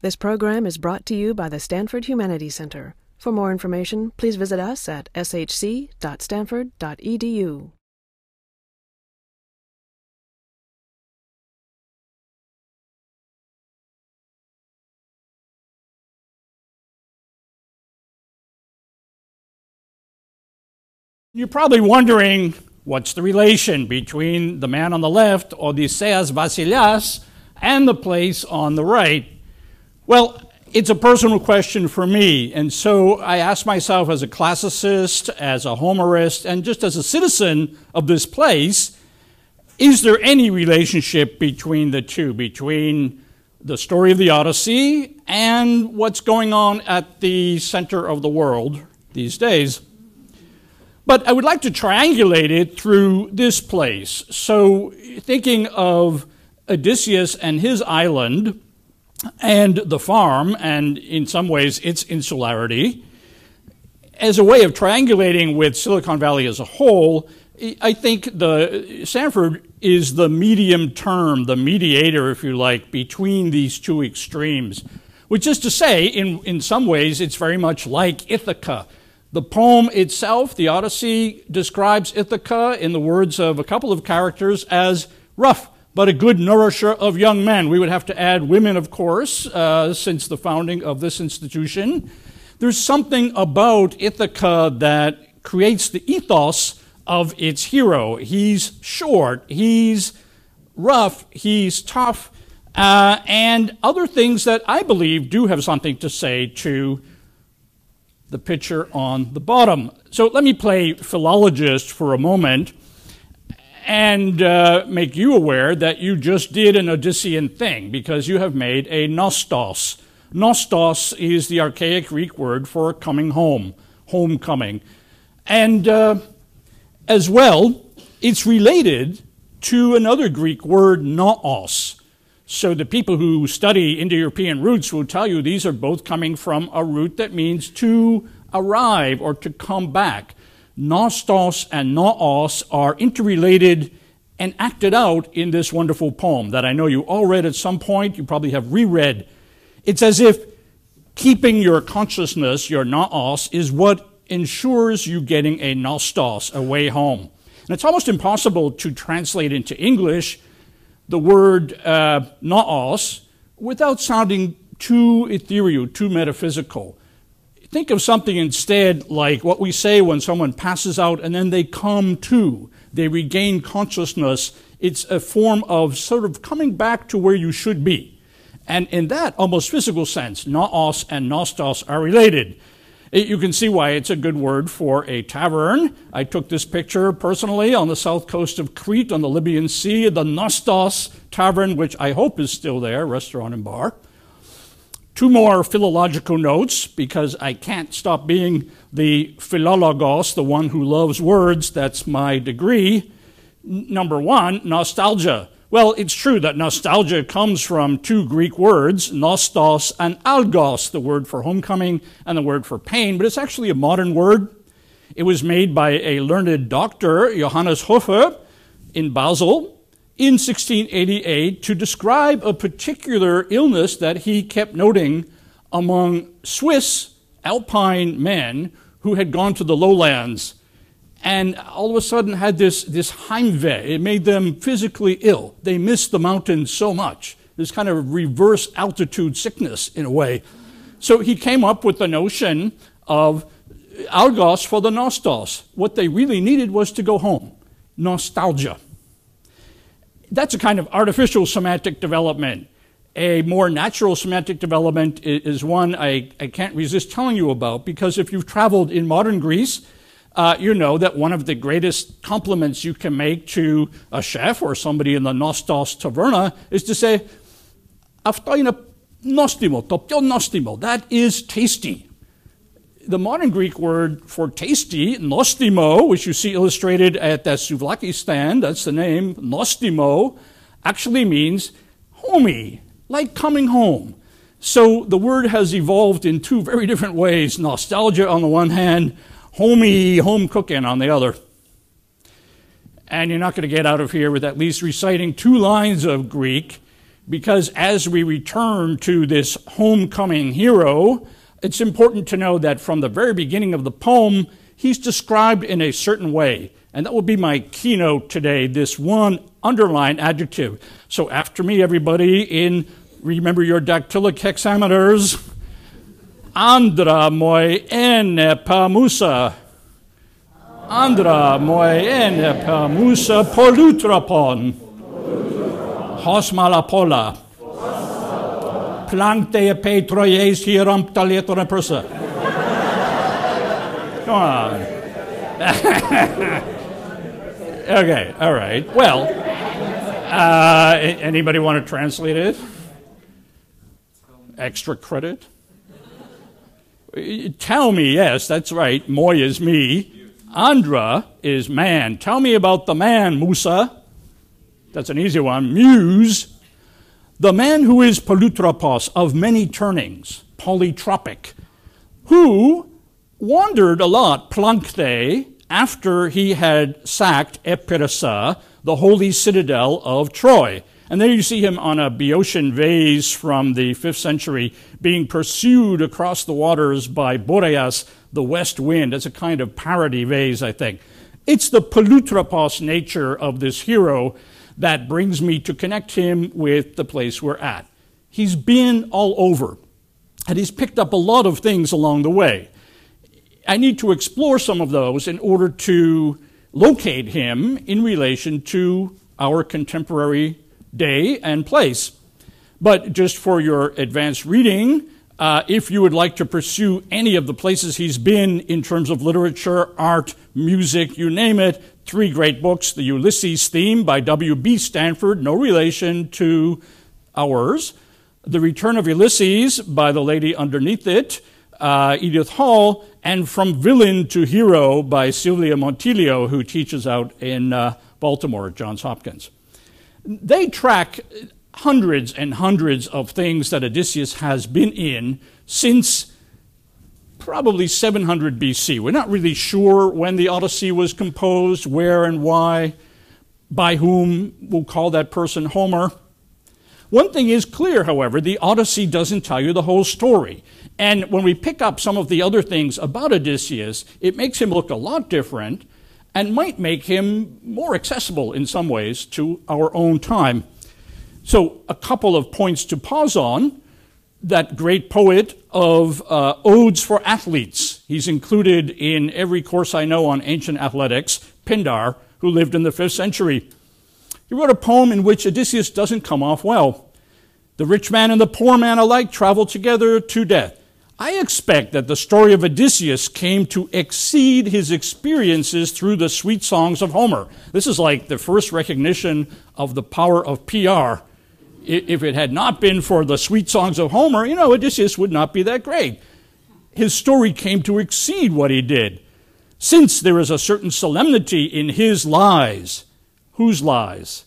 This program is brought to you by the Stanford Humanities Center. For more information, please visit us at shc.stanford.edu. You're probably wondering, what's the relation between the man on the left, Odysseus Vasilas, and the place on the right? Well, it's a personal question for me, and so I ask myself as a classicist, as a Homerist, and just as a citizen of this place, is there any relationship between the two, between the story of the Odyssey and what's going on at the center of the world these days? But I would like to triangulate it through this place. So thinking of Odysseus and his island and the farm, and in some ways its insularity, as a way of triangulating with Silicon Valley as a whole, I think Stanford is the medium term, the mediator, if you like, between these two extremes, which is to say, in some ways, it's very much like Ithaca. The poem itself, the Odyssey, describes Ithaca, in the words of a couple of characters, as rough, but a good nourisher of young men. We would have to add women, of course, since the founding of this institution. There's something about Ithaca that creates the ethos of its hero. He's short, he's rough, he's tough, and other things that I believe do have something to say to the picture on the bottom. So let me play philologist for a moment and make you aware that you just did an Odyssean thing, because you have made a Nostos. Nostos is the archaic Greek word for coming home, homecoming. And as well, it's related to another Greek word, naos. So the people who study Indo-European roots will tell you these are both coming from a root that means to arrive or to come back. Nostos and naos are interrelated and acted out in this wonderful poem that I know you all read at some point, you probably have reread. It's as if keeping your consciousness, your naos, is what ensures you getting a nostos, a way home. And it's almost impossible to translate into English the word naos without sounding too ethereal, too metaphysical. Think of something instead like what we say when someone passes out and then they come to, they regain consciousness. It's a form of sort of coming back to where you should be. And in that almost physical sense, naos and nostos are related. You can see why it's a good word for a tavern. I took this picture personally on the south coast of Crete on the Libyan Sea, the Nostos Tavern, which I hope is still there, restaurant and bar. Two more philological notes, because I can't stop being the philologos, the one who loves words. That's my degree. Number one, nostalgia. Well, it's true that nostalgia comes from two Greek words, nostos and algos, the word for homecoming and the word for pain, but it's actually a modern word. It was made by a learned doctor, Johannes Hofer, in Basel in 1688 to describe a particular illness that he kept noting among Swiss Alpine men who had gone to the lowlands and all of a sudden had this Heimweh. It made them physically ill. They missed the mountains so much. This kind of reverse altitude sickness in a way. So he came up with the notion of algos for the nostos. What they really needed was to go home. Nostalgia. That's a kind of artificial semantic development. A more natural semantic development is one I can't resist telling you about, because if you've traveled in modern Greece, you know that one of the greatest compliments you can make to a chef or somebody in the Nostos Taverna is to say, "Afto ina nostimo, to pio nostimo." That is tasty. The modern Greek word for tasty, nostimo, which you see illustrated at that souvlaki stand, that's the name, nostimo, actually means homey, like coming home. So the word has evolved in two very different ways, nostalgia on the one hand, homey, home cooking on the other. And you're not going to get out of here with at least reciting two lines of Greek. because as we return to this homecoming hero, it's important to know that from the very beginning of the poem, he's described in a certain way. And that will be my keynote today, this one underlined adjective. So after me, everybody, remember your dactylic hexameters. Andra moi ene pamusa. Andra moi ene pamusa polutrapon. Hosmalapola. Plankte epe troyes hieram taletora persa. Come on. Okay, all right. Well, anybody want to translate it? Extra credit? Tell me, yes, that's right. Moi is me. Andra is man. Tell me about the man, Musa. That's an easy one. Muse. The man who is Polytropos, of many turnings, polytropic, who wandered a lot, Plankte, after he had sacked Epirassa, the holy citadel of Troy. And there you see him on a Boeotian vase from the 5th century being pursued across the waters by Boreas, the west wind. It's a kind of parody vase, I think. It's the Polytropos nature of this hero that brings me to connect him with the place we're at. He's been all over, and he's picked up a lot of things along the way. I need to explore some of those in order to locate him in relation to our contemporary day and place. But just for your advanced reading, if you would like to pursue any of the places he's been in terms of literature, art, music, you name it, three great books, The Ulysses Theme by W.B. Stanford, no relation to ours, The Return of Ulysses by the lady underneath it, Edith Hall, and From Villain to Hero by Sylvia Montilio, who teaches out in Baltimore at Johns Hopkins. They track hundreds and hundreds of things that Odysseus has been in since probably 700 BC. We're not really sure when the Odyssey was composed, where and why, by whom. We'll call that person Homer. One thing is clear, however, the Odyssey doesn't tell you the whole story. And when we pick up some of the other things about Odysseus, it makes him look a lot different and might make him more accessible in some ways to our own time. So a couple of points to pause on. That great poet of odes for athletes. He's included in every course I know on ancient athletics, Pindar, who lived in the 5th century. He wrote a poem in which Odysseus doesn't come off well. The rich man and the poor man alike travel together to death. I expect that the story of Odysseus came to exceed his experiences through the sweet songs of Homer. This is like the first recognition of the power of PR. If it had not been for the sweet songs of Homer, you know, Odysseus would not be that great. His story came to exceed what he did. Since there is a certain solemnity in his lies. Whose lies?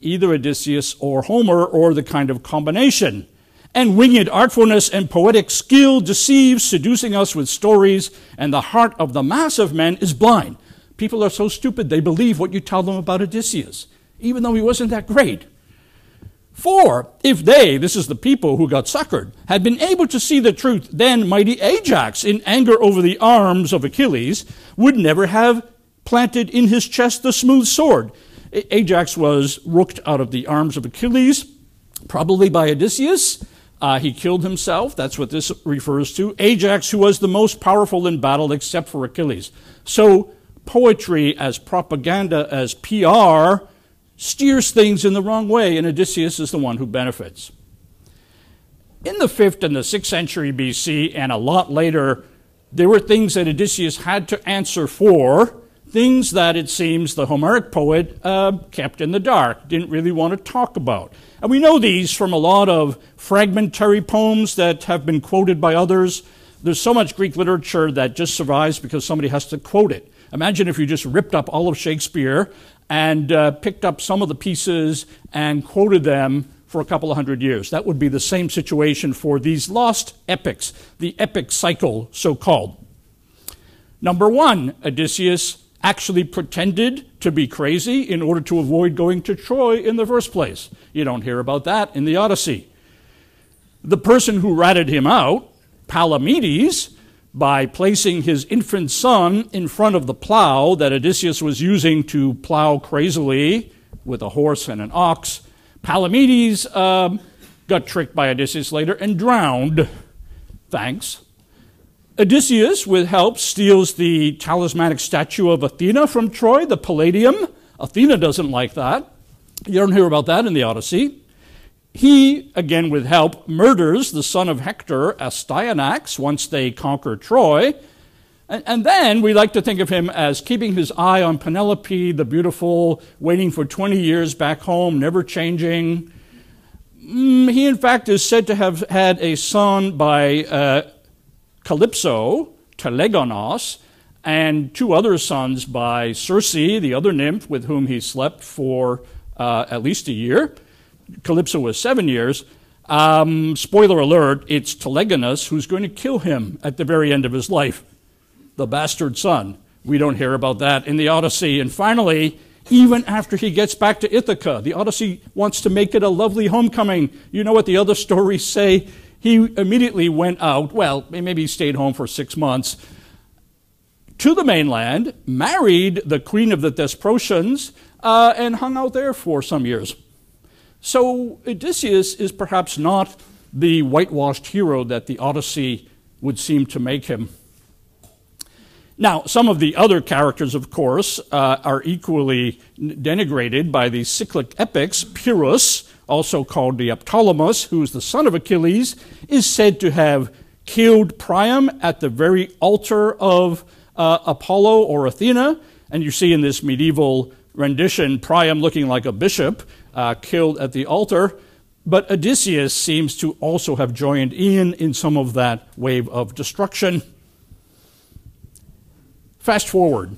Either Odysseus or Homer, or the kind of combination. And winged artfulness and poetic skill deceives, seducing us with stories, and the heart of the mass of men is blind. People are so stupid they believe what you tell them about Odysseus, even though he wasn't that great. For if they, this is the people who got suckered, had been able to see the truth, then mighty Ajax, in anger over the arms of Achilles, would never have planted in his chest the smooth sword. Ajax was rooked out of the arms of Achilles, probably by Odysseus. He killed himself. That's what this refers to. Ajax, who was the most powerful in battle except for Achilles. So poetry as propaganda, as PR, steers things in the wrong way, and Odysseus is the one who benefits. In the 5th and the 6th century BC, and a lot later, there were things that Odysseus had to answer for, things that it seems the Homeric poet kept in the dark, didn't really want to talk about. And we know these from a lot of fragmentary poems that have been quoted by others. There's so much Greek literature that just survives because somebody has to quote it. Imagine if you just ripped up all of Shakespeare and picked up some of the pieces and quoted them for a couple of hundred years. That would be the same situation for these lost epics, the epic cycle, so-called. Number one, Odysseus actually pretended to be crazy in order to avoid going to Troy in the first place. You don't hear about that in the Odyssey. The person who ratted him out, Palamedes, by placing his infant son in front of the plow that Odysseus was using to plow crazily with a horse and an ox, Palamedes got tricked by Odysseus later and drowned. Thanks. Odysseus, with help, steals the talismanic statue of Athena from Troy, the Palladium. Athena doesn't like that. You don't hear about that in the Odyssey. He, again with help, murders the son of Hector, Astyanax, once they conquer Troy. And then we like to think of him as keeping his eye on Penelope, the beautiful, waiting for 20 years back home, never changing. He, in fact, is said to have had a son by Calypso, Telegonos, and two other sons by Circe, the other nymph with whom he slept for at least a year. Calypso was 7 years. Spoiler alert, it's Telegonus who's going to kill him at the very end of his life, the bastard son. We don't hear about that in the Odyssey. And finally, even after he gets back to Ithaca, the Odyssey wants to make it a lovely homecoming. You know what the other stories say? He immediately went out, well, maybe he stayed home for 6 months, to the mainland, married the queen of the Thesprotians, and hung out there for some years. So Odysseus is perhaps not the whitewashed hero that the Odyssey would seem to make him. Now, some of the other characters, of course, are equally denigrated by the cyclic epics. Pyrrhus, also called the Neoptolemus, who is the son of Achilles, is said to have killed Priam at the very altar of Apollo or Athena. And you see in this medieval rendition, Priam looking like a bishop, killed at the altar. But Odysseus seems to also have joined in some of that wave of destruction. Fast forward.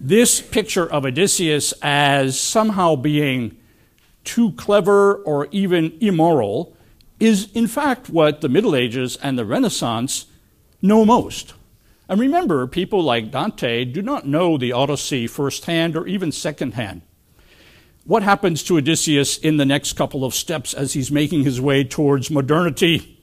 This picture of Odysseus as somehow being too clever or even immoral is in fact what the Middle Ages and the Renaissance know most. And remember, people like Dante do not know the Odyssey firsthand or even secondhand. What happens to Odysseus in the next couple of steps as he's making his way towards modernity?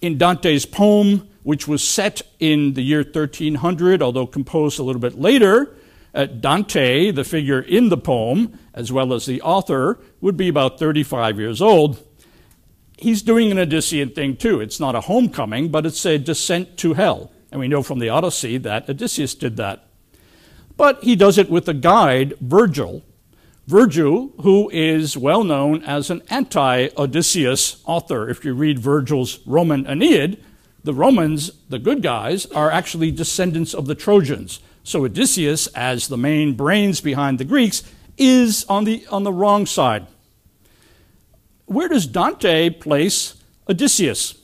In Dante's poem, which was set in the year 1300, although composed a little bit later, Dante, the figure in the poem, as well as the author, would be about 35 years old. He's doing an Odyssean thing too. It's not a homecoming, but it's a descent to hell. And we know from the Odyssey that Odysseus did that. But he does it with a guide, Virgil. Virgil, who is well known as an anti-Odysseus author. If you read Virgil's Roman Aeneid, the Romans, the good guys, are actually descendants of the Trojans. So Odysseus, as the main brains behind the Greeks, is on the wrong side. Where does Dante place Odysseus?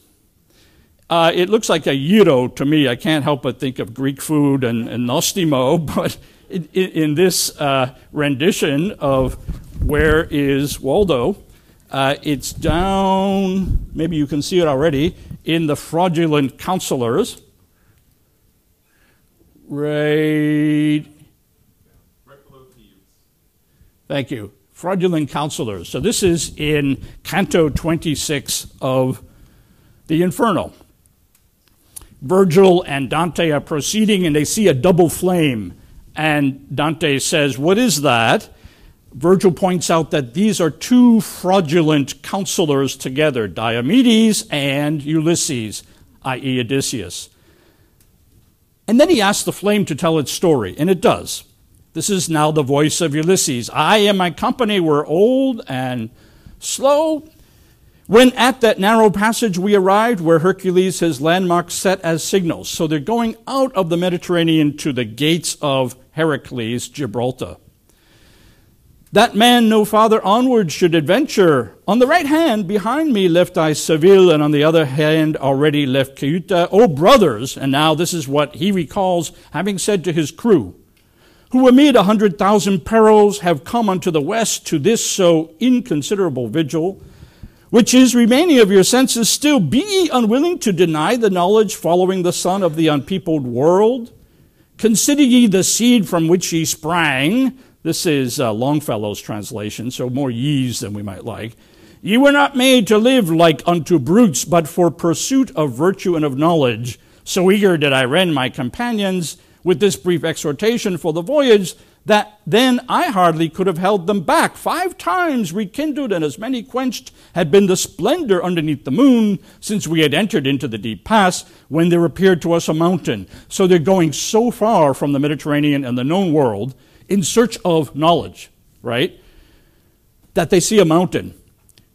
It looks like a gyro to me. I can't help but think of Greek food and nostimo, but in this rendition of Where is Waldo, it's down, maybe you can see it already, in the Fraudulent Counselors. Right. Thank you. Fraudulent Counselors. So this is in Canto 26 of the Inferno. Virgil and Dante are proceeding and they see a double flame. And Dante says, "What is that?" Virgil points out that these are two fraudulent counselors together, Diomedes and Ulysses, i.e. Odysseus. And then he asks the flame to tell its story, and it does. This is now the voice of Ulysses. "I and my company were old and slow. When at that narrow passage we arrived where Hercules his landmarks set as signals." So they're going out of the Mediterranean to the gates of Heracles, Gibraltar. "That man no farther onward should adventure. On the right hand behind me left I Seville, and on the other hand already left Ceuta. O brothers," and now this is what he recalls having said to his crew, "who amid 100,000 perils have come unto the west to this so inconsiderable vigil, which is remaining of your senses still, be ye unwilling to deny the knowledge following the sun of the unpeopled world? Consider ye the seed from which ye sprang. This is Longfellow's translation, so more ye's than we might like. Ye were not made to live like unto brutes, but for pursuit of virtue and of knowledge. So eager did I rend my companions with this brief exhortation for the voyage, that then I hardly could have held them back. 5 times rekindled and as many quenched had been the splendor underneath the moon since we had entered into the deep pass, when there appeared to us a mountain. So they're going so far from the Mediterranean and the known world in search of knowledge, right, that they see a mountain.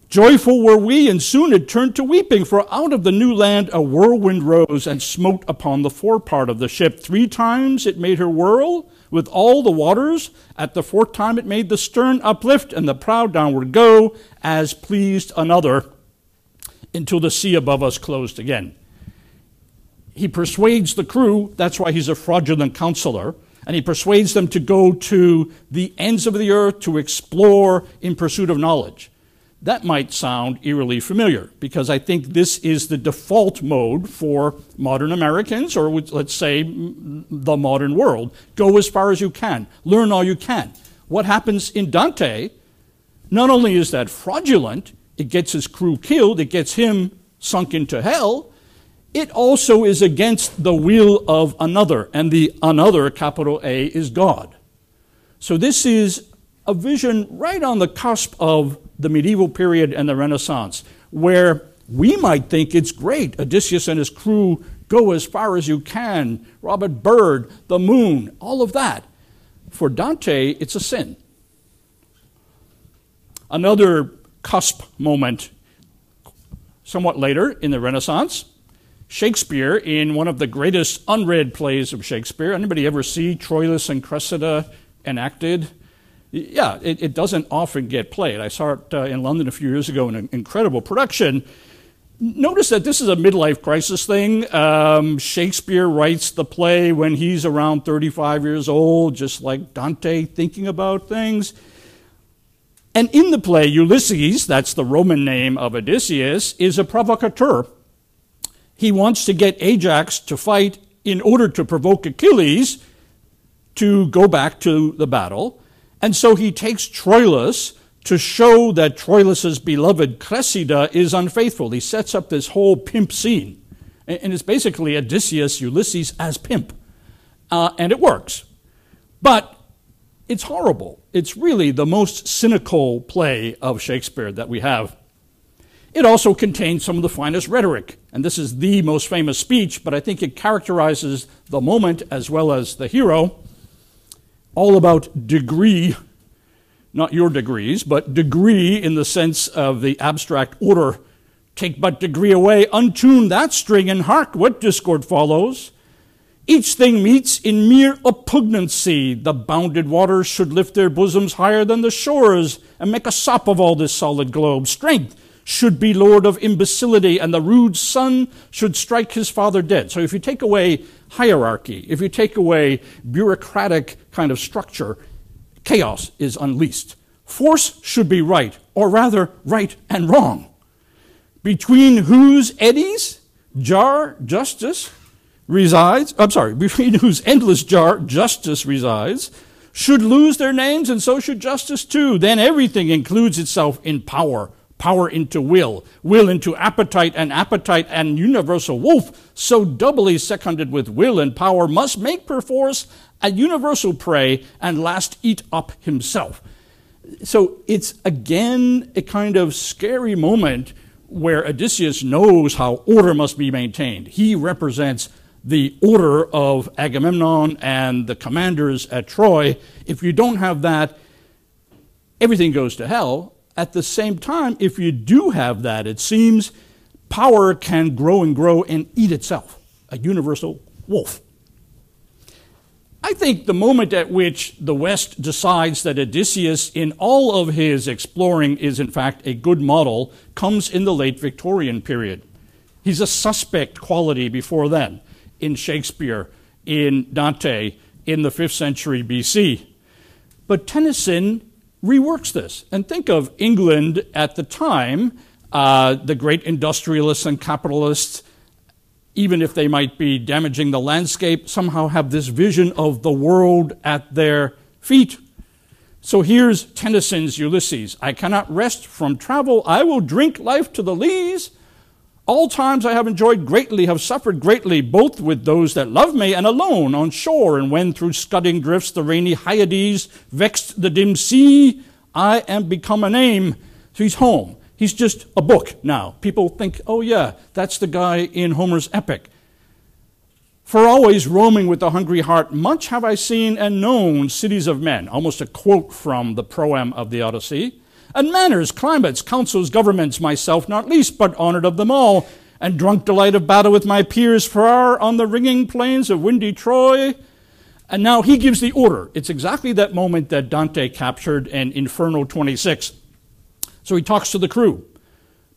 Joyful were we, and soon it turned to weeping, for out of the new land a whirlwind rose and smote upon the forepart of the ship. 3 times it made her whirl with all the waters. At the 4th time it made the stern uplift and the prow downward go, as pleased another, until the sea above us closed again. He persuades the crew, that's why he's a fraudulent counselor, and he persuades them to go to the ends of the earth to explore in pursuit of knowledge. That might sound eerily familiar, because I think this is the default mode for modern Americans, or let's say the modern world. Go as far as you can. Learn all you can. What happens in Dante, not only is that fraudulent, it gets his crew killed, it gets him sunk into hell, it also is against the will of another, and the another, capital A, is God. So this is a vision right on the cusp of the medieval period and the Renaissance, where we might think it's great. Odysseus and his crew, go as far as you can. Robert Byrd, the moon, all of that. For Dante, it's a sin. Another cusp moment, somewhat later in the Renaissance, Shakespeare, in one of the greatest unread plays of Shakespeare. Anybody ever see Troilus and Cressida enacted? Yeah, it doesn't often get played. I saw it in London a few years ago in an incredible production. Notice that this is a midlife crisis thing. Shakespeare writes the play when he's around 35 years old, just like Dante, thinking about things. And in the play, Ulysses, that's the Roman name of Odysseus, is a provocateur. He wants to get Ajax to fight in order to provoke Achilles to go back to the battle. And so he takes Troilus to show that Troilus's beloved Cressida is unfaithful. He sets up this whole pimp scene. And it's basically Odysseus, Ulysses as pimp. And it works. But it's horrible. It's really the most cynical play of Shakespeare that we have. It also contains some of the finest rhetoric. And this is the most famous speech, but I think it characterizes the moment as well as the hero. All about degree, not your degrees, but degree in the sense of the abstract order. Take but degree away, untune that string, and hark what discord follows. Each thing meets in mere oppugnancy. The bounded waters should lift their bosoms higher than the shores and make a sop of all this solid globe. Strength should be lord of imbecility, and the rude son should strike his father dead. So if you take away hierarchy, if you take away bureaucratic kind of structure, chaos is unleashed. Force should be right, or rather right and wrong. Between whose eddies jar justice resides, between whose endless jar justice resides, should lose their names, and so should justice too. Then everything includes itself in power. Power into will into appetite and universal wolf, so doubly seconded with will and power, must make perforce a universal prey and last eat up himself. So it's again a kind of scary moment where Odysseus knows how order must be maintained. He represents the order of Agamemnon and the commanders at Troy. If you don't have that, everything goes to hell. At the same time, if you do have that, it seems power can grow and grow and eat itself, a universal wolf. I think the moment at which the West decides that Odysseus, in all of his exploring, is in fact a good model, comes in the late Victorian period. He's a suspect quality before then, in Shakespeare, in Dante, in the 5th century BC. But Tennyson reworks this. And think of England at the time, the great industrialists and capitalists. even if they might be damaging the landscape, somehow have this vision of the world at their feet. So here's Tennyson's Ulysses. I cannot rest from travel. I will drink life to the lees. All times I have enjoyed greatly, have suffered greatly, both with those that love me and alone on shore. And when through scudding drifts the rainy Hyades vexed the dim sea, I am become a name. So he's home. He's just a book now. People think, oh yeah, that's the guy in Homer's epic. For always roaming with a hungry heart, much have I seen and known cities of men. Almost a quote from the proem of the Odyssey. And manners, climates, counsels, governments, myself not least, but honored of them all. And drunk delight of battle with my peers far on the ringing plains of windy Troy. And now he gives the order. It's exactly that moment that Dante captured in Inferno 26. So he talks to the crew.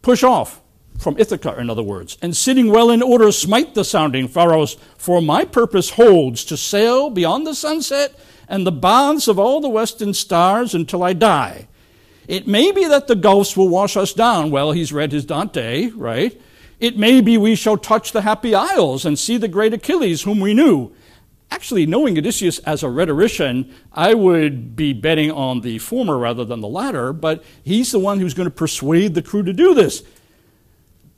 Push off, from Ithaca, in other words, and sitting well in order, smite the sounding pharos, for my purpose holds to sail beyond the sunset and the bounds of all the western stars until I die. It may be that the gulfs will wash us down. Well, he's read his Dante, right? It may be we shall touch the happy isles and see the great Achilles whom we knew. Actually, knowing Odysseus as a rhetorician, I would be betting on the former rather than the latter, but he's the one who's going to persuade the crew to do this.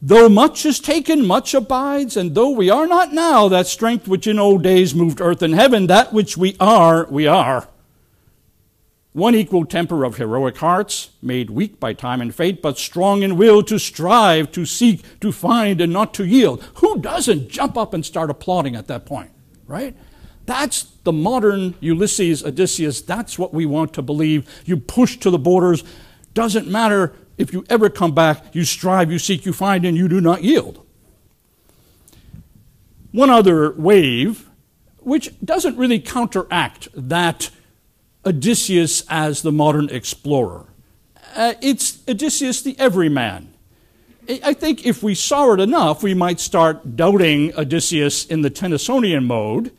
Though much is taken, much abides, and though we are not now that strength which in old days moved earth and heaven, that which we are, we are. One equal temper of heroic hearts, made weak by time and fate, but strong in will to strive, to seek, to find, and not to yield. Who doesn't jump up and start applauding at that point, right? That's the modern Ulysses, Odysseus. That's what we want to believe. You push to the borders. Doesn't matter if you ever come back. You strive, you seek, you find, and you do not yield. One other wave, which doesn't really counteract that Odysseus as the modern explorer. It's Odysseus the everyman. I think if we saw it enough, we might start doubting Odysseus in the Tennysonian mode.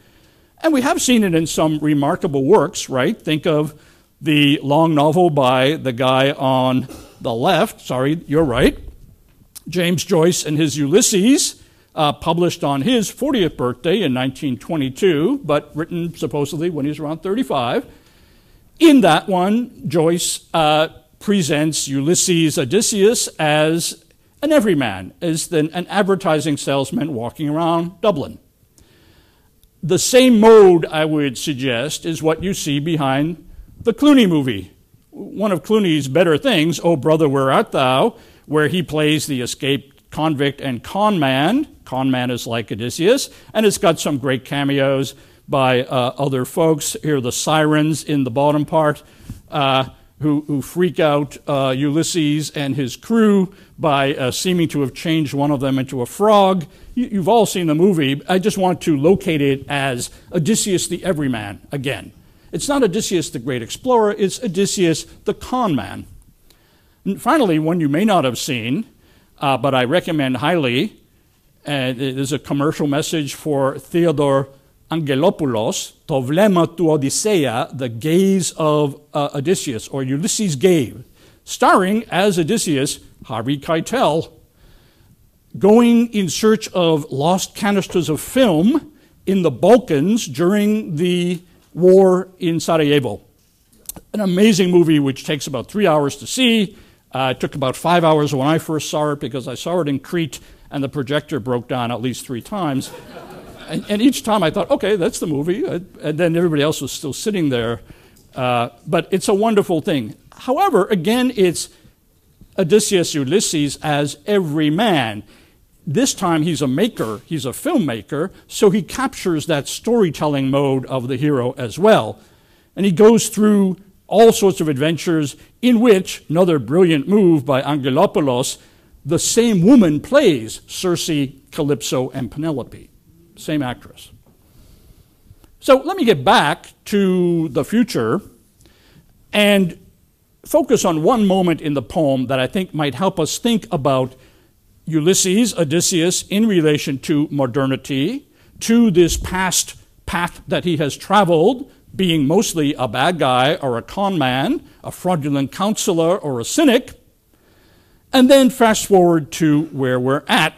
And we have seen it in some remarkable works, right? Think of the long novel by the guy on the left. Sorry, you're right. James Joyce and his Ulysses, published on his 40th birthday in 1922, but written supposedly when he was around 35. In that one, Joyce presents Ulysses Odysseus as an everyman, as an advertising salesman walking around Dublin. The same mode, I would suggest, is what you see behind the Clooney movie. One of Clooney's better things, Oh Brother, Where Art Thou?, where he plays the escaped convict and con man. Con man is like Odysseus. And it's got some great cameos by other folks. Here are the sirens in the bottom part who freak out Ulysses and his crew by seeming to have changed one of them into a frog. You've all seen the movie. I just want to locate it as Odysseus the everyman again. It's not Odysseus the great explorer. It's Odysseus the con man. And finally, one you may not have seen, but I recommend highly, and it is a commercial message for Theodore Angelopoulos, "Το βλέμμα του Odysseia," the gaze of Odysseus, or Ulysses' gaze, starring as Odysseus, Harvey Keitel, going in search of lost canisters of film in the Balkans during the war in Sarajevo. An amazing movie which takes about 3 hours to see. It took about 5 hours when I first saw it because I saw it in Crete and the projector broke down at least 3 times. And each time I thought, okay, that's the movie. And then everybody else was still sitting there. But it's a wonderful thing. However, again, it's Odysseus Ulysses as every man. This time he's a maker, he's a filmmaker, so he captures that storytelling mode of the hero as well. And he goes through all sorts of adventures in which, another brilliant move by Angelopoulos, the same woman plays Circe, Calypso, and Penelope. Same actress. So let me get back to the future and focus on one moment in the poem that I think might help us think about Ulysses, Odysseus, in relation to modernity, to this past path that he has traveled, being mostly a bad guy or a con man, a fraudulent counselor or a cynic, and then fast forward to where we're at.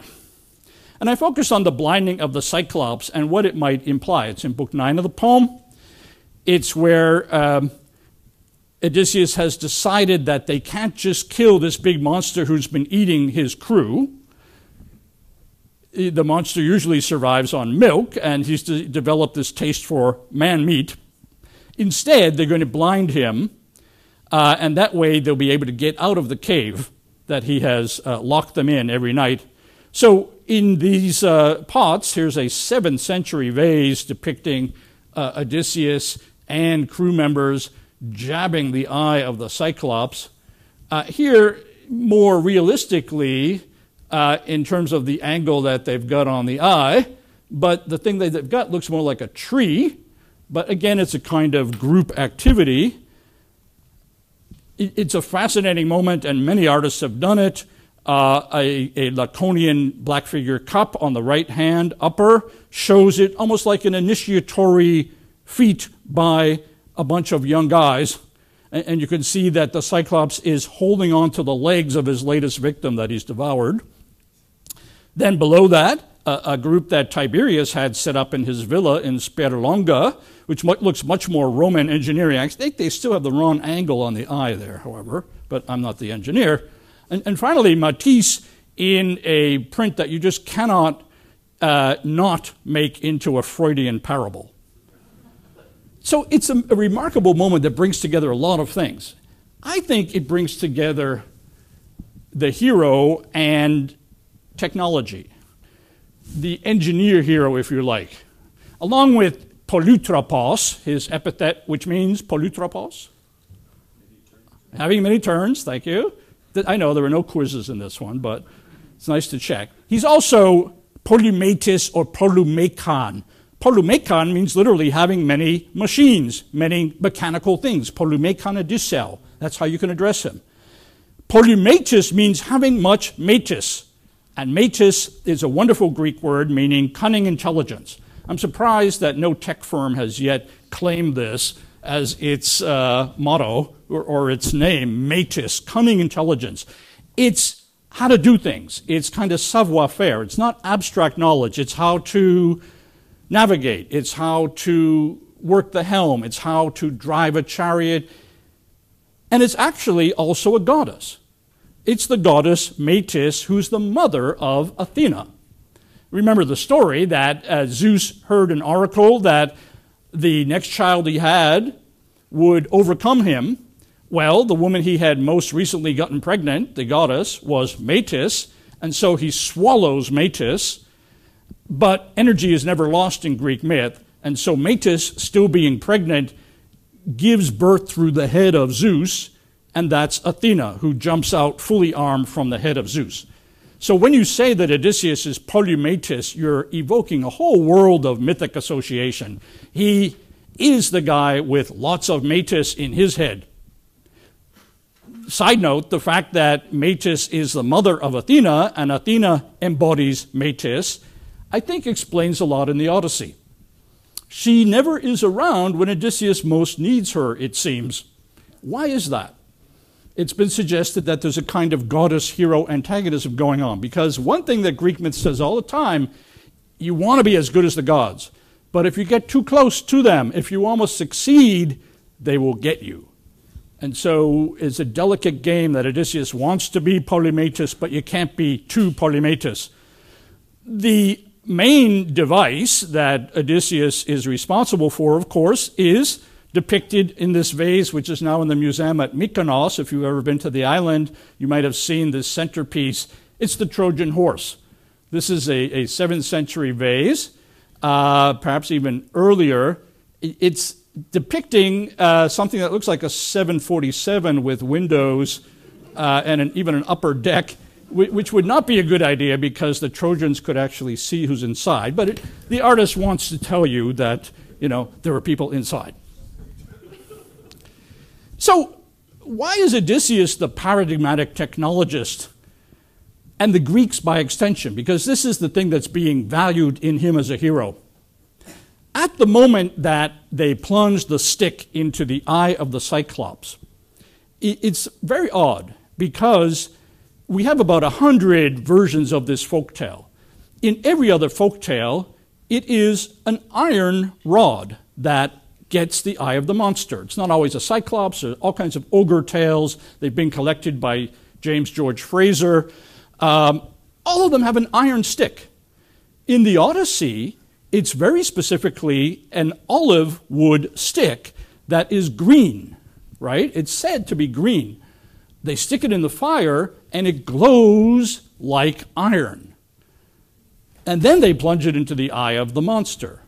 And I focused on the blinding of the Cyclops and what it might imply. It's in Book 9 of the poem. It's where Odysseus has decided that they can't just kill this big monster who's been eating his crew. The monster usually survives on milk, and he's developed this taste for man meat. Instead, they're going to blind him, and that way they'll be able to get out of the cave that he has locked them in every night. So in these pots, here's a 7th century vase depicting Odysseus and crew members jabbing the eye of the Cyclops. Here, more realistically, in terms of the angle that they've got on the eye, but the thing that they've got looks more like a tree, but again, it's a kind of group activity. It's a fascinating moment, and many artists have done it. A Laconian black figure cup on the right hand upper shows it almost like an initiatory feat by a bunch of young guys, and you can see that the Cyclops is holding on to the legs of his latest victim that he's devoured. Then below that, a group that Tiberius had set up in his villa in Sperlonga, which looks much more Roman engineering. I think they still have the wrong angle on the eye there, however, but I'm not the engineer. And finally, Matisse, in a print that you just cannot not make into a Freudian parable. So it's a remarkable moment that brings together a lot of things. I think it brings together the hero and technology, the engineer hero, if you like, along with Polytropos, his epithet, which means Polytropos, having many turns, thank you. I know there are no quizzes in this one, but it's nice to check. He's also Polymaetes or Polymachon. Polymachon means literally having many machines, many mechanical things. Polymachon Odysseus. That's how you can address him. Polymaetes means having much metis. And metis is a wonderful Greek word meaning cunning intelligence. I'm surprised that no tech firm has yet claimed this as its motto or its name, metis, cunning intelligence. It's how to do things. It's kind of savoir-faire. It's not abstract knowledge. It's how to navigate. It's how to work the helm. It's how to drive a chariot. And it's actually also a goddess. It's the goddess Metis, who's the mother of Athena. Remember the story that Zeus heard an oracle that the next child he had would overcome him. Well, the woman he had most recently gotten pregnant, the goddess, was Metis, and so he swallows Metis. But energy is never lost in Greek myth, and so Metis, still being pregnant, gives birth through the head of Zeus, and that's Athena, who jumps out fully armed from the head of Zeus. So when you say that Odysseus is Polymaetes, you're evoking a whole world of mythic association. He is the guy with lots of Metis in his head. Side note, the fact that Metis is the mother of Athena, and Athena embodies Metis, I think explains a lot in the Odyssey. She never is around when Odysseus most needs her, it seems. Why is that? It's been suggested that there's a kind of goddess-hero antagonism going on, because one thing that Greek myth says all the time, you want to be as good as the gods, but if you get too close to them, if you almost succeed, they will get you. And so it's a delicate game that Odysseus wants to be Polymaetes, but you can't be too Polymaetes. The main device that Odysseus is responsible for, of course, is depicted in this vase, which is now in the museum at Mykonos. If you've ever been to the island, you might have seen this centerpiece. It's the Trojan horse. This is a 7th century vase, perhaps even earlier. It's depicting something that looks like a 747 with windows and even an upper deck, which would not be a good idea because the Trojans could actually see who's inside. But the artist wants to tell you that, you know, there are people inside. So why is Odysseus the paradigmatic technologist and the Greeks by extension? Because this is the thing that's being valued in him as a hero. At the moment that they plunge the stick into the eye of the Cyclops, it's very odd because we have about 100 versions of this folktale. in every other folktale, it is an iron rod that gets the eye of the monster. It's not always a Cyclops. There are all kinds of ogre tales. They've been collected by James George Fraser. All of them have an iron stick. In the Odyssey, it's very specifically an olive wood stick that is green, right? It's said to be green. They stick it in the fire, and it glows like iron. And then they plunge it into the eye of the monster.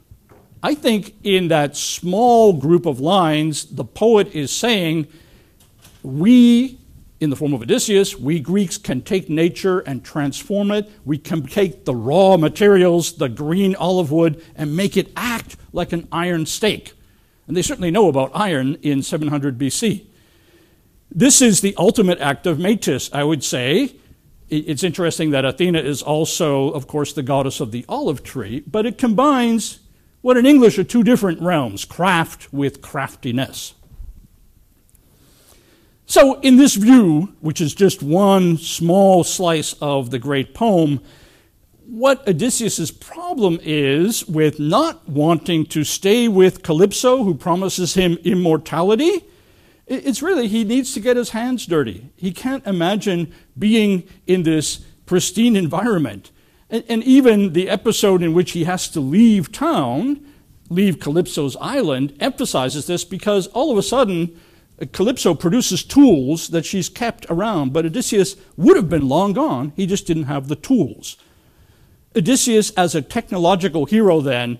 I think in that small group of lines, the poet is saying, we, in the form of Odysseus, we Greeks can take nature and transform it. We can take the raw materials, the green olive wood, and make it act like an iron stake. And they certainly know about iron in 700 BC. This is the ultimate act of Metis, I would say. It's interesting that Athena is also, of course, the goddess of the olive tree, but it combines what in English are two different realms, craft with craftiness. So in this view, which is just one small slice of the great poem, what Odysseus's problem is with not wanting to stay with Calypso, who promises him immortality, it's really he needs to get his hands dirty. He can't imagine being in this pristine environment. And even the episode in which he has to leave town, leave Calypso's island, emphasizes this because all of a sudden Calypso produces tools that she's kept around, but Odysseus would have been long gone. He just didn't have the tools. Odysseus as a technological hero then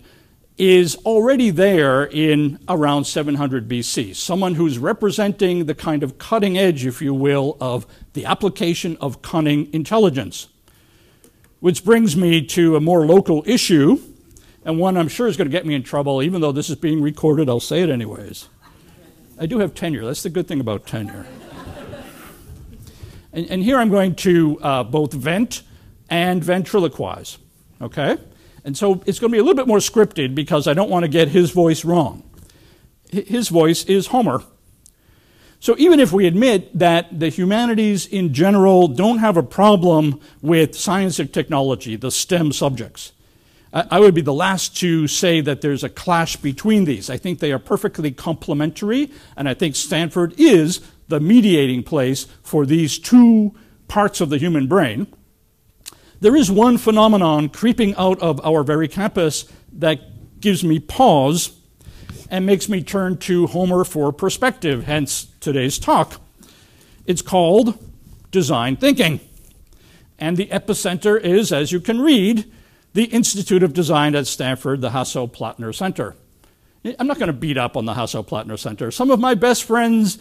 is already there in around 700 BC, someone who's representing the kind of cutting edge, if you will, of the application of cunning intelligence. Which brings me to a more local issue, and one I'm sure is going to get me in trouble. Even though this is being recorded, I'll say it anyways. I do have tenure. That's the good thing about tenure. And here I'm going to both vent and ventriloquize, okay? And so it's going to be a little bit more scripted because I don't want to get his voice wrong. His voice is Homer. So even if we admit that the humanities in general don't have a problem with science and technology, the STEM subjects, I would be the last to say that there's a clash between these. I think they are perfectly complementary, and I think Stanford is the mediating place for these two parts of the human brain. There is one phenomenon creeping out of our very campus that gives me pause and makes me turn to Homer for perspective, hence today's talk. It's called design thinking. And the epicenter is, as you can read, the Institute of Design at Stanford, the Hasso-Plattner Center. I'm not going to beat up on the Hasso-Plattner Center. Some of my best friends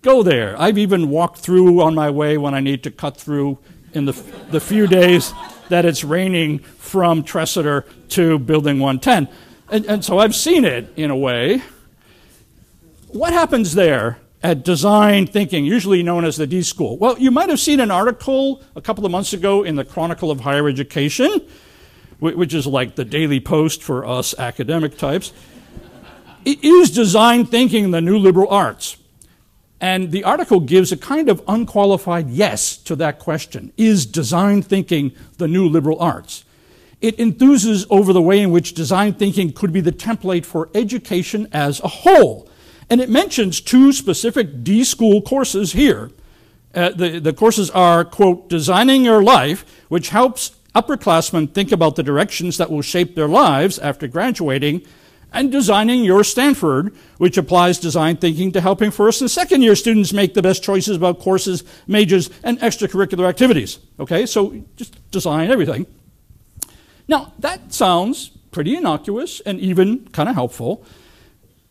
go there. I've even walked through on my way when I need to cut through in the few days that it's raining from Tresidder to Building 110. And so I've seen it, in a way. What happens there at design thinking, usually known as the D School? Well, you might have seen an article a couple of months ago in the Chronicle of Higher Education, which is like the Daily Post for us academic types. It is design thinking the new liberal arts? And the article gives a kind of unqualified yes to that question. Is design thinking the new liberal arts? It enthuses over the way in which design thinking could be the template for education as a whole. And it mentions two specific D-School courses here. The courses are, quote, Designing Your Life, which helps upperclassmen think about the directions that will shape their lives after graduating, and Designing Your Stanford, which applies design thinking to helping first and second year students make the best choices about courses, majors, and extracurricular activities. Okay, so just design everything. Now, that sounds pretty innocuous and even kind of helpful.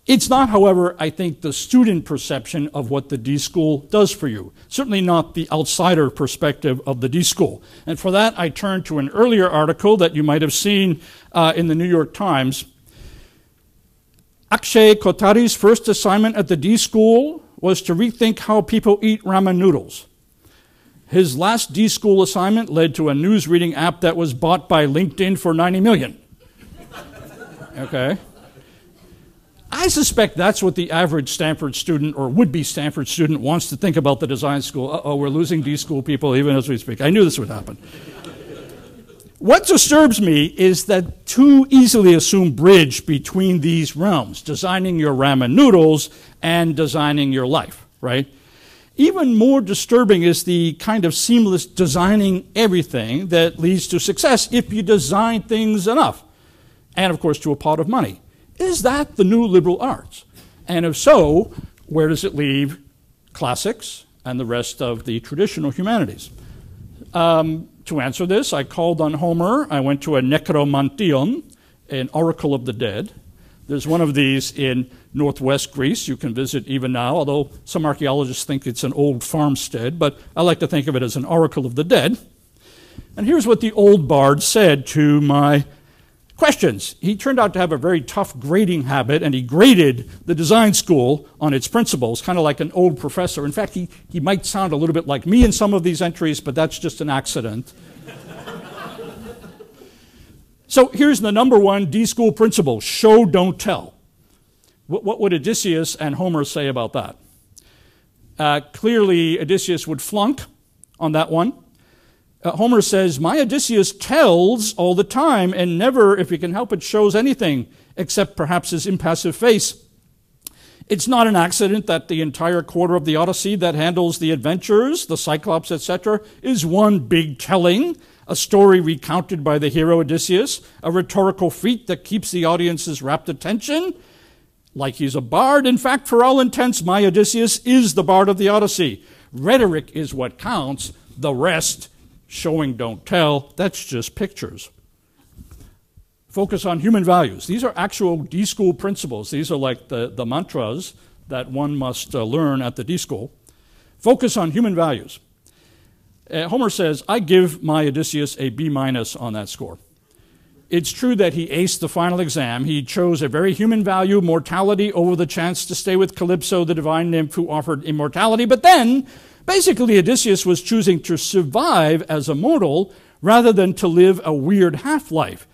It's not, however, I think, the student perception of what the D-School does for you, certainly not the outsider perspective of the D-School. And for that, I turn to an earlier article that you might have seen in the New York Times. Akshay Kothari's first assignment at the D-School was to rethink how people eat ramen noodles. His last D-School assignment led to a news reading app that was bought by LinkedIn for $90 million. Okay. I suspect that's what the average Stanford student or would-be Stanford student wants to think about the design school. Uh-oh, we're losing D-School people even as we speak. I knew this would happen. What disturbs me is that too easily assumed bridge between these realms, designing your ramen noodles and designing your life, right? Even more disturbing is the kind of seamless designing everything that leads to success if you design things enough, and of course to a pot of money. Is that the new liberal arts? And if so, where does it leave classics and the rest of the traditional humanities? To answer this, I called on Homer. I went to a necromantion, an oracle of the dead. There's one of these in northwest Greece you can visit even now, although some archaeologists think it's an old farmstead, but I like to think of it as an oracle of the dead. And here's what the old bard said to my questions. He turned out to have a very tough grading habit, and he graded the design school on its principles, kind of like an old professor. In fact, he might sound a little bit like me in some of these entries, but that's just an accident. So here's the number one D school principle, show, don't tell. What would Odysseus and Homer say about that? Clearly, Odysseus would flunk on that one. Homer says, my Odysseus tells all the time and never, if he can help it, shows anything except perhaps his impassive face. It's not an accident that the entire quarter of the Odyssey that handles the adventures, the Cyclops, etc., is one big telling, a story recounted by the hero Odysseus, a rhetorical feat that keeps the audience's rapt attention, like he's a bard. In fact, for all intents, my Odysseus is the bard of the Odyssey. Rhetoric is what counts. The rest, showing don't tell, that's just pictures. Focus on human values. These are actual D-school principles. These are like the mantras that one must learn at the D-school. Focus on human values. Homer says, I give my Odysseus a B- on that score. It's true that he aced the final exam. He chose a very human value, mortality, over the chance to stay with Calypso, the divine nymph who offered immortality. But then, basically, Odysseus was choosing to survive as a mortal rather than to live a weird half-life.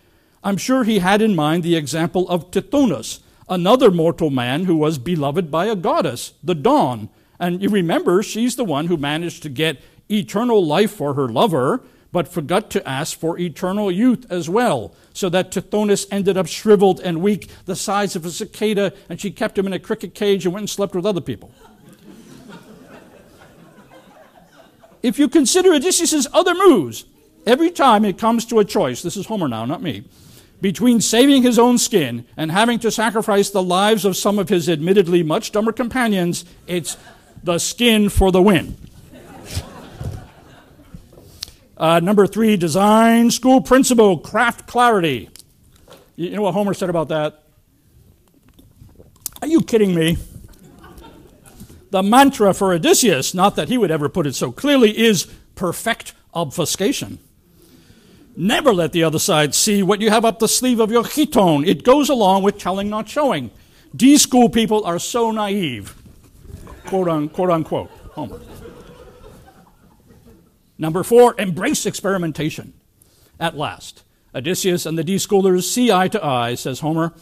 I'm sure he had in mind the example of Tithonus, another mortal man who was beloved by a goddess, the Dawn. And you remember, she's the one who managed to get eternal life for her lover, but forgot to ask for eternal youth as well, so that Tithonus ended up shriveled and weak, the size of a cicada, and she kept him in a cricket cage and went and slept with other people. If you consider Odysseus' other moves, every time it comes to a choice, this is Homer now, not me, between saving his own skin and having to sacrifice the lives of some of his admittedly much dumber companions, it's the skin for the win. Number three, design school principle, craft clarity. You know what Homer said about that? Are you kidding me? The mantra for Odysseus, not that he would ever put it so clearly, is perfect obfuscation. Never let the other side see what you have up the sleeve of your chiton. It goes along with telling, not showing. D-school people are so naive. Quote, unquote, Homer. Number four, embrace experimentation. At last, Odysseus and the D-schoolers see eye to eye, says Homer.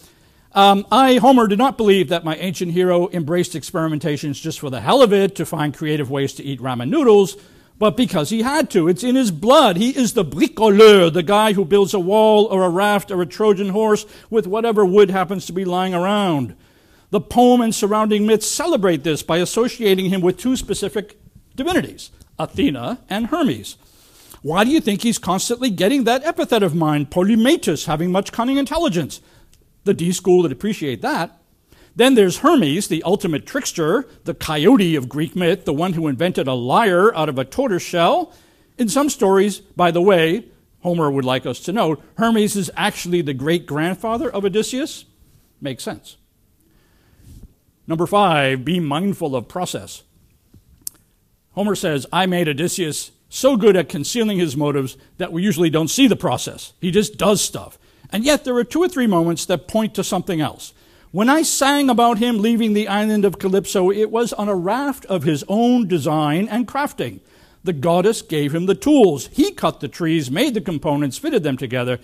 I, Homer, do not believe that my ancient hero embraced experimentations just for the hell of it to find creative ways to eat ramen noodles, but because he had to. It's in his blood. He is the bricoleur, the guy who builds a wall or a raft or a Trojan horse with whatever wood happens to be lying around. The poem and surrounding myths celebrate this by associating him with two specific divinities, Athena and Hermes. Why do you think he's constantly getting that epithet of mine, Polymaetus, having much cunning intelligence? The D-school would appreciate that. Then there's Hermes, the ultimate trickster, the coyote of Greek myth, the one who invented a lyre out of a tortoise shell. In some stories, by the way, Homer would like us to know, Hermes is actually the great-grandfather of Odysseus. Makes sense. Number five, be mindful of process. Homer says, I made Odysseus so good at concealing his motives that we usually don't see the process. He just does stuff. And yet there are two or three moments that point to something else. When I sang about him leaving the island of Calypso, it was on a raft of his own design and crafting. The goddess gave him the tools. He cut the trees, made the components, fitted them together.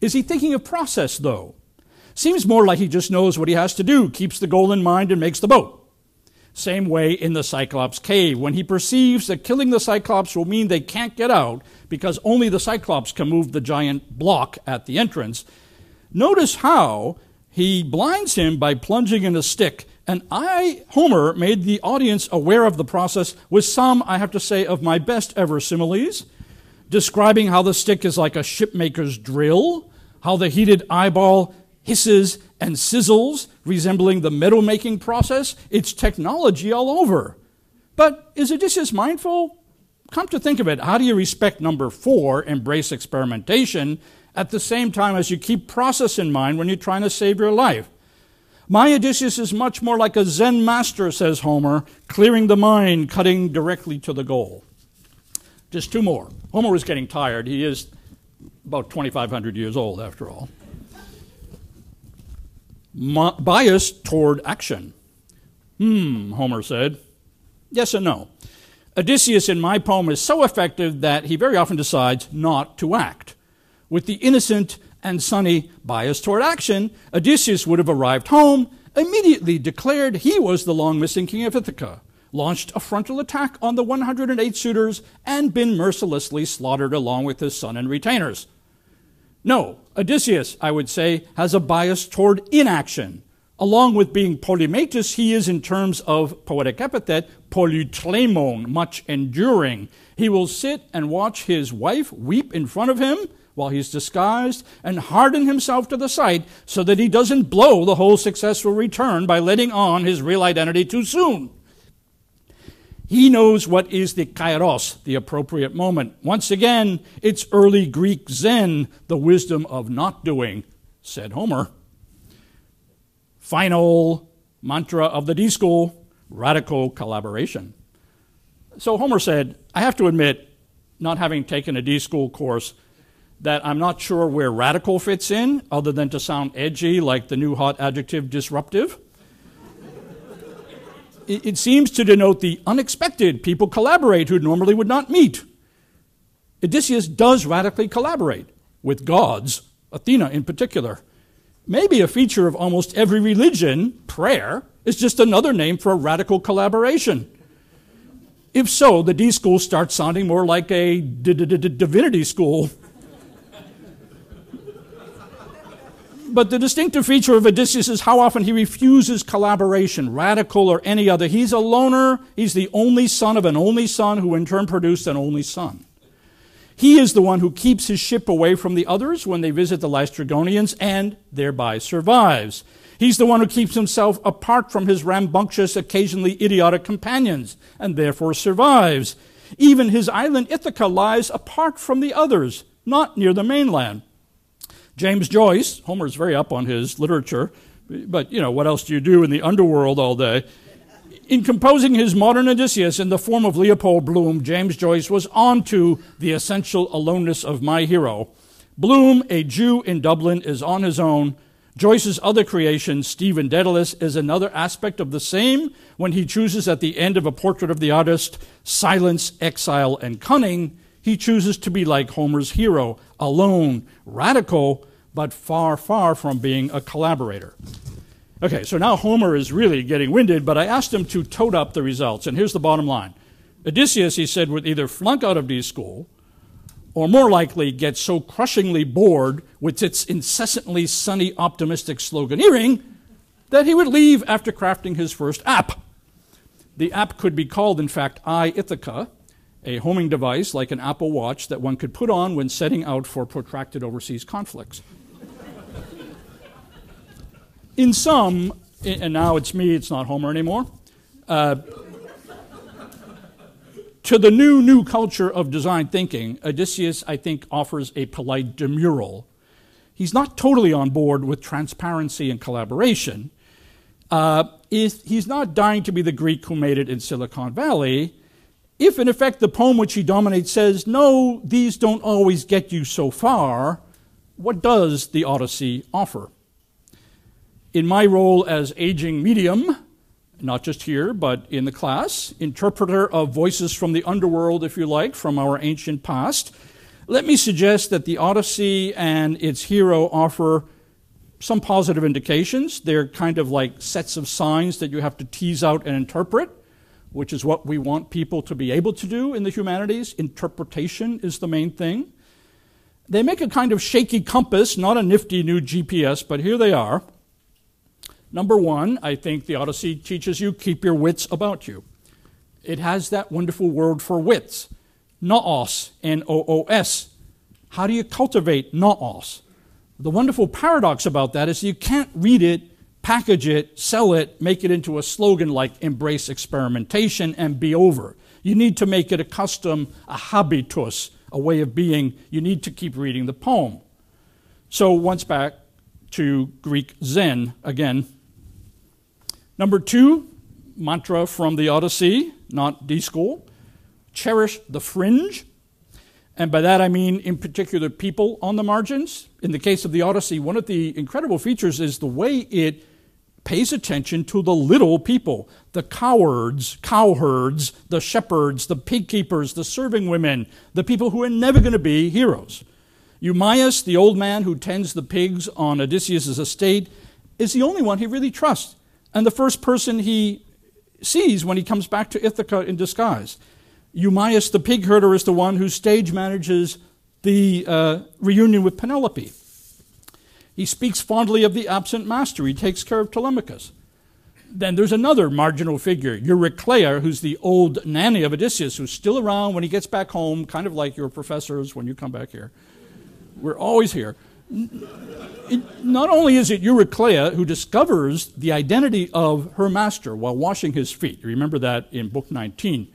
Is he thinking of process, though? Seems more like he just knows what he has to do, keeps the goal in mind, and makes the boat. Same way in the Cyclops' cave. When he perceives that killing the Cyclops will mean they can't get out because only the Cyclops can move the giant block at the entrance, notice how he blinds him by plunging in a stick. And I, Homer, made the audience aware of the process with some, I have to say, of my best ever similes, describing how the stick is like a shipmaker's drill, how the heated eyeball hisses and sizzles, resembling the metal-making process. It's technology all over. But is Odysseus mindful? Come to think of it, how do you respect number 4, embrace experimentation, at the same time as you keep process in mind when you're trying to save your life? My Odysseus is much more like a Zen master, says Homer, clearing the mind, cutting directly to the goal. Just 2 more. Homer is getting tired. He is about 2,500 years old, after all. Bias toward action. Homer said. Yes and no. Odysseus in my poem is so effective that he very often decides not to act. With the innocent and sunny bias toward action, Odysseus would have arrived home, immediately declared he was the long-missing king of Ithaca, launched a frontal attack on the 108 suitors, and been mercilessly slaughtered along with his son and retainers. No, Odysseus, I would say, has a bias toward inaction. Along with being polymatus, he is, in terms of poetic epithet, polytlemon, much enduring. He will sit and watch his wife weep in front of him while he's disguised, and harden himself to the sight so that he doesn't blow the whole successful return by letting on his real identity too soon. He knows what is the kairos, the appropriate moment. Once again, it's early Greek Zen, the wisdom of not doing, said Homer. Final mantra of the D-School, radical collaboration. So Homer said, I have to admit, not having taken a D-School course, that I'm not sure where radical fits in, other than to sound edgy like the new hot adjective disruptive. It seems to denote the unexpected. People collaborate who normally would not meet. Odysseus does radically collaborate with gods, Athena in particular. Maybe a feature of almost every religion, prayer, is just another name for a radical collaboration. If so, the D-School starts sounding more like a divinity school. But the distinctive feature of Odysseus is how often he refuses collaboration, radical or any other. He's a loner. He's the only son of an only son who in turn produced an only son. He is the one who keeps his ship away from the others when they visit the Laestrygonians and thereby survives. He's the one who keeps himself apart from his rambunctious, occasionally idiotic companions and therefore survives. Even his island Ithaca lies apart from the others, not near the mainland. James Joyce, Homer's very up on his literature, but you know, what else do you do in the underworld all day? In composing his modern Odysseus in the form of Leopold Bloom, James Joyce was on to the essential aloneness of my hero. Bloom, a Jew in Dublin, is on his own. Joyce's other creation, Stephen Dedalus, is another aspect of the same when he chooses at the end of A Portrait of the Artist, silence, exile, and cunning. He chooses to be like Homer's hero, alone, radical, but far, far from being a collaborator. Okay, so now Homer is really getting winded, but I asked him to tote up the results, and here's the bottom line. Odysseus, he said, would either flunk out of D-School or more likely get so crushingly bored with its incessantly sunny optimistic sloganeering that he would leave after crafting his first app. The app could be called, in fact, I, Ithaca, a homing device like an Apple Watch that one could put on when setting out for protracted overseas conflicts. In sum, and now it's me, it's not Homer anymore, to the new culture of design thinking, Odysseus, I think, offers a polite demurral. He's not totally on board with transparency and collaboration. He's not dying to be the Greek who made it in Silicon Valley. If, in effect, the poem which he dominates says, no, these don't always get you so far, what does the Odyssey offer? In my role as aging medium, not just here, but in the class, interpreter of voices from the underworld, if you like, from our ancient past, let me suggest that the Odyssey and its hero offer some positive indications. They're kind of like sets of signs that you have to tease out and interpret, which is what we want people to be able to do in the humanities. Interpretation is the main thing. They make a kind of shaky compass, not a nifty new GPS, but here they are. Number one, I think the Odyssey teaches you keep your wits about you. It has that wonderful word for wits, noos, N-O-O-S. How do you cultivate noos? The wonderful paradox about that is you can't read it, package it, sell it, make it into a slogan like embrace experimentation and be over. You need to make it a custom, a habitus, a way of being. You need to keep reading the poem. So once back to Greek Zen again. Number two, mantra from the Odyssey, not D-School. Cherish the fringe. And by that I mean, in particular, people on the margins. In the case of the Odyssey, one of the incredible features is the way it pays attention to the little people, the cowherds, the shepherds, the pig keepers, the serving women, the people who are never going to be heroes. Eumaeus, the old man who tends the pigs on Odysseus' estate, is the only one he really trusts, and the first person he sees when he comes back to Ithaca in disguise. Eumaeus, the pig herder, is the one who stage manages the reunion with Penelope. He speaks fondly of the absent master. He takes care of Telemachus. Then there's another marginal figure, Eurycleia, who's the old nanny of Odysseus, who's still around when he gets back home, kind of like your professors when you come back here. We're always here. Not only is it Eurycleia who discovers the identity of her master while washing his feet. You remember that in Book 19.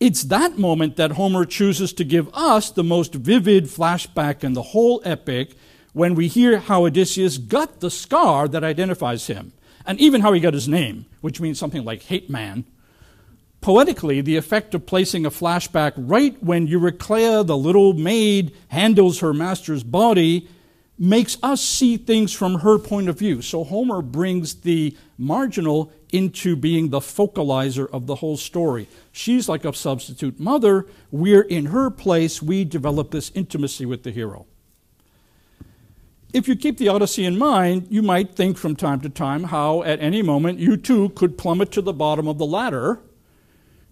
It's that moment that Homer chooses to give us the most vivid flashback in the whole epic when we hear how Odysseus got the scar that identifies him, and even how he got his name, which means something like hate man. Poetically, the effect of placing a flashback right when Eurycleia, the little maid, handles her master's body makes us see things from her point of view. So Homer brings the marginal into being the focalizer of the whole story. She's like a substitute mother. We're in her place. We develop this intimacy with the hero. If you keep the Odyssey in mind, you might think from time to time how at any moment you too could plummet to the bottom of the ladder,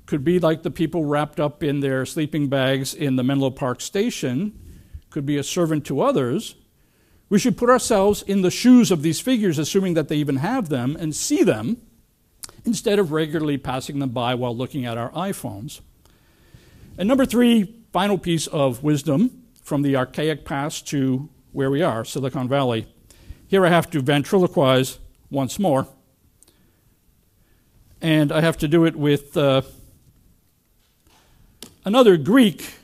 could be like the people wrapped up in their sleeping bags in the Menlo Park station, could be a servant to others. We should put ourselves in the shoes of these figures, assuming that they even have them, and see them, instead of regularly passing them by while looking at our iPhones. And number three, final piece of wisdom from the archaic past to where we are, Silicon Valley. Here I have to ventriloquize once more. And I have to do it with another Greek,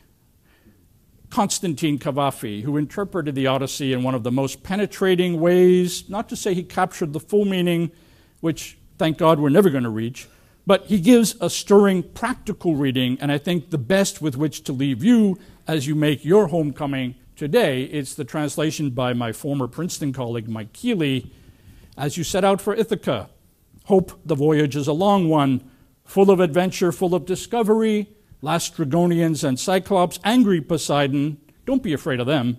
Constantine Cavafy, who interpreted the Odyssey in one of the most penetrating ways, not to say he captured the full meaning, which, thank God, we're never going to reach, but he gives a stirring practical reading, and I think the best with which to leave you as you make your homecoming today. It's the translation by my former Princeton colleague, Mike Keeley. As you set out for Ithaca, hope the voyage is a long one, full of adventure, full of discovery, last Dragonians and Cyclops, angry Poseidon, don't be afraid of them.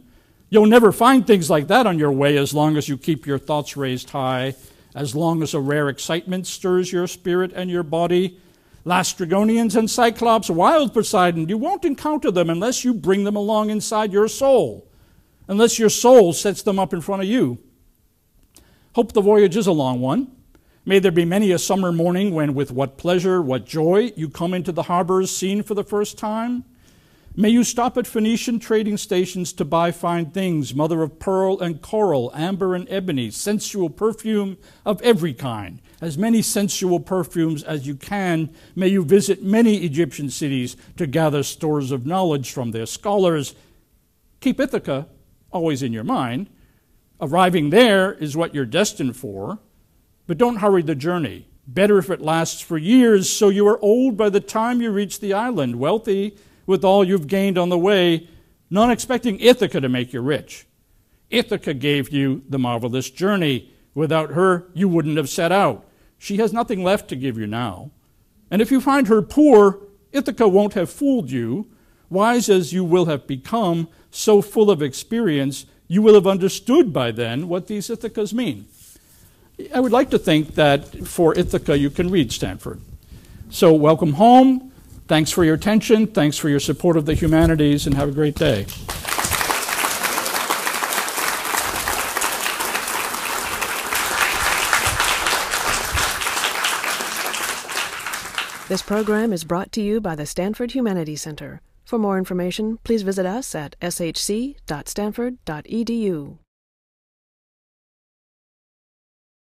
You'll never find things like that on your way as long as you keep your thoughts raised high, as long as a rare excitement stirs your spirit and your body. Last Dragonians and Cyclops, wild Poseidon, you won't encounter them unless you bring them along inside your soul, unless your soul sets them up in front of you. Hope the voyage is a long one. May there be many a summer morning when with what pleasure, what joy, you come into the harbors seen for the first time. May you stop at Phoenician trading stations to buy fine things, mother of pearl and coral, amber and ebony, sensual perfume of every kind, as many sensual perfumes as you can. May you visit many Egyptian cities to gather stores of knowledge from their scholars. Keep Ithaca always in your mind. Arriving there is what you're destined for. But don't hurry the journey. Better if it lasts for years, so you are old by the time you reach the island, wealthy with all you've gained on the way, not expecting Ithaca to make you rich. Ithaca gave you the marvelous journey. Without her, you wouldn't have set out. She has nothing left to give you now. And if you find her poor, Ithaca won't have fooled you. Wise as you will have become, so full of experience, You will have understood by then what these Ithacas mean. I would like to think that for Ithaca you can read Stanford. So welcome home. Thanks for your attention. Thanks for your support of the humanities, and have a great day. This program is brought to you by the Stanford Humanities Center. For more information, please visit us at shc.stanford.edu.